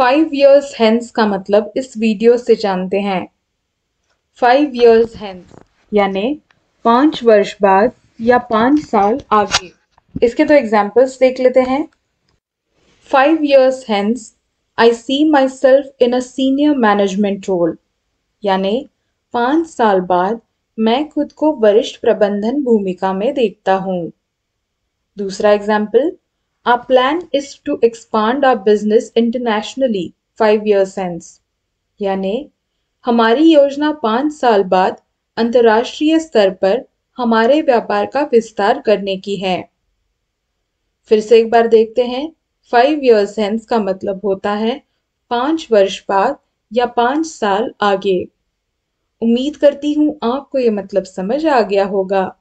5 years hence का मतलब इस वीडियो से जानते हैं। 5 years hence यानी 5 वर्ष बाद या 5 साल आगे। इसके तो एग्जाम्पल्स देख लेते हैं। 5 years hence I see myself in a senior management role यानी 5 साल बाद मैं खुद को वरिष्ठ प्रबंधन भूमिका में देखता हूँ। दूसरा example, our plan is to expand our business internationally 5 years hence यानी हमारी योजना 5 साल बाद अंतर्राष्ट्रीय स्तर पर हमारे व्यापार का विस्तार करने की है। फिर से एक बार देखते हैं। 5 years hence का मतलब होता है 5 वर्ष बाद या 5 साल आगे। उम्मीद करती हूँ आपको ये मतलब समझ आ गया होगा।